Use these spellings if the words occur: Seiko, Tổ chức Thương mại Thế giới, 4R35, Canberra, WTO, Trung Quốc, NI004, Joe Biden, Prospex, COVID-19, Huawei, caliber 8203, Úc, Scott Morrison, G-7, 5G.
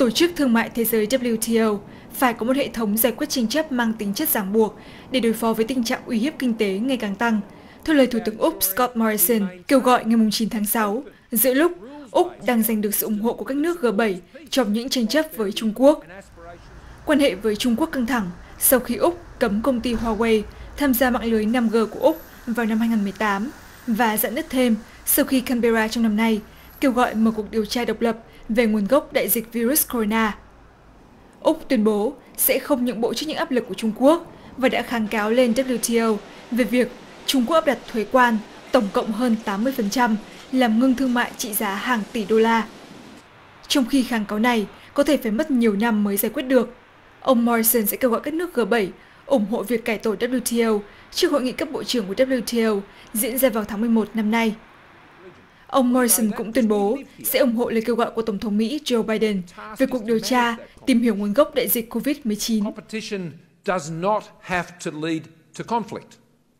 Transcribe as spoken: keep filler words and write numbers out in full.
Tổ chức Thương mại Thế giới W T O phải có một hệ thống giải quyết tranh chấp mang tính chất ràng buộc để đối phó với tình trạng uy hiếp kinh tế ngày càng tăng, theo lời Thủ tướng Úc Scott Morrison kêu gọi ngày chín tháng sáu, giữa lúc Úc đang giành được sự ủng hộ của các nước G bảy trong những tranh chấp với Trung Quốc. Quan hệ với Trung Quốc căng thẳng sau khi Úc cấm công ty Huawei tham gia mạng lưới năm G của Úc vào năm hai nghìn không trăm mười tám và giãn nứt thêm sau khi Canberra trong năm nay kêu gọi mở cuộc điều tra độc lập về nguồn gốc đại dịch virus corona. Úc tuyên bố sẽ không nhượng bộ trước những áp lực của Trung Quốc và đã kháng cáo lên W T O về việc Trung Quốc áp đặt thuế quan tổng cộng hơn tám mươi phần trăm làm ngưng thương mại trị giá hàng tỷ đô la. Trong khi kháng cáo này có thể phải mất nhiều năm mới giải quyết được, ông Morrison sẽ kêu gọi các nước G bảy ủng hộ việc cải tổ W T O trước hội nghị cấp bộ trưởng của W T O diễn ra vào tháng mười một năm nay. Ông Morrison cũng tuyên bố sẽ ủng hộ lời kêu gọi của Tổng thống Mỹ Joe Biden về cuộc điều tra tìm hiểu nguồn gốc đại dịch covid mười chín.